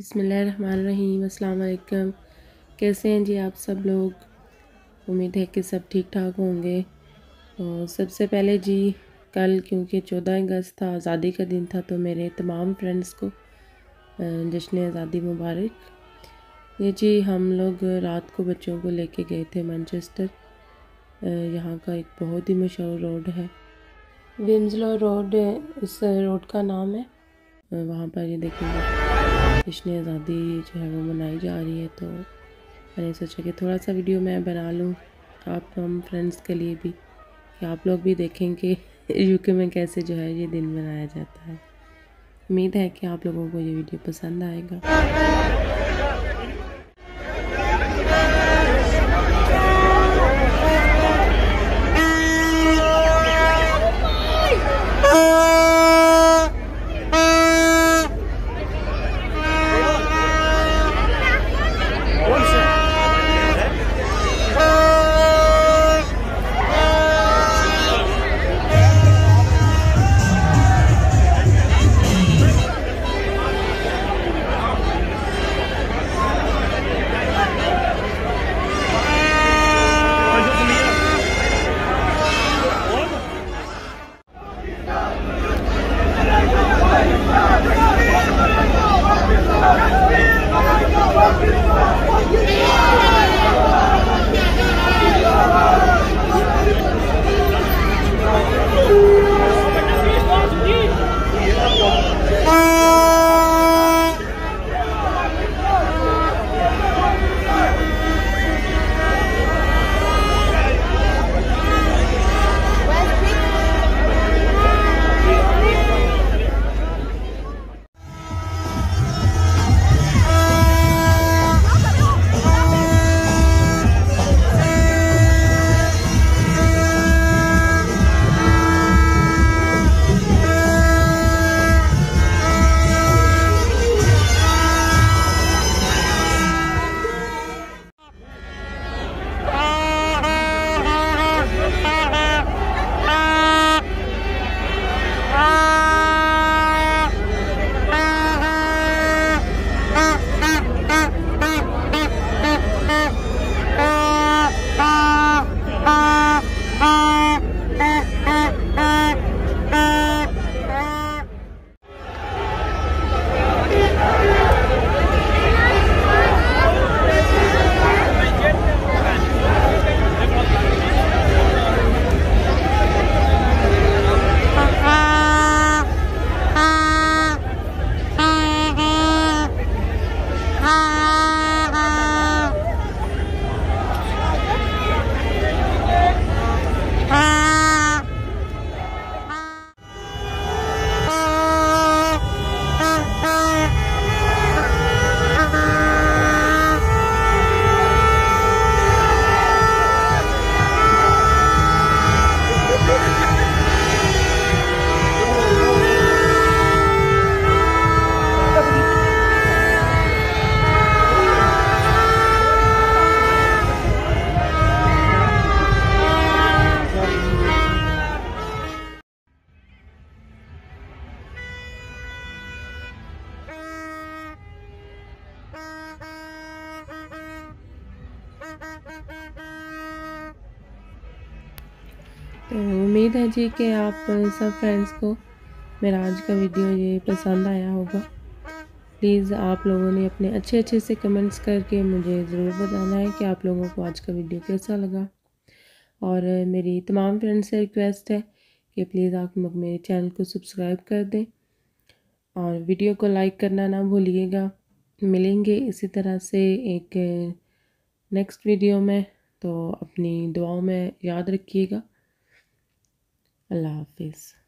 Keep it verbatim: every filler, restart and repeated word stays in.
बिस्मिल्लाहिर्रहमानिर्रहीम। अस्सलाम वालेकुम। कैसे हैं जी आप सब लोग? उम्मीद है कि सब ठीक ठाक होंगे। और सबसे पहले जी कल क्योंकि चौदह अगस्त था, आज़ादी का दिन था, तो मेरे तमाम फ्रेंड्स को जश्न आज़ादी मुबारक। ये जी हम लोग रात को बच्चों को लेके गए थे मैनचेस्टर। यहाँ का एक बहुत ही मशहूर रोड है, विंजलो रोड इस रोड का नाम है। वहाँ पर ये देखेंगे जश्न आज़ादी जो है वो मनाई जा रही है, तो मैंने सोचा कि थोड़ा सा वीडियो मैं बना लूँ आप हम फ्रेंड्स के लिए भी, कि आप लोग भी देखें कि यूके में कैसे जो है ये दिन मनाया जाता है। उम्मीद है कि आप लोगों को ये वीडियो पसंद आएगा। तो उम्मीद है जी कि आप सब फ्रेंड्स को मेरा आज का वीडियो ये पसंद आया होगा। प्लीज़ आप लोगों ने अपने अच्छे अच्छे से कमेंट्स करके मुझे ज़रूर बताना है कि आप लोगों को आज का वीडियो कैसा लगा। और मेरी तमाम फ्रेंड्स से रिक्वेस्ट है कि प्लीज़ आप लोग मेरे चैनल को सब्सक्राइब कर दें और वीडियो को लाइक करना ना भूलिएगा। मिलेंगे इसी तरह से एक नेक्स्ट वीडियो में, तो अपनी दुआओं में याद रखिएगा। अल्लाह हाफिज़।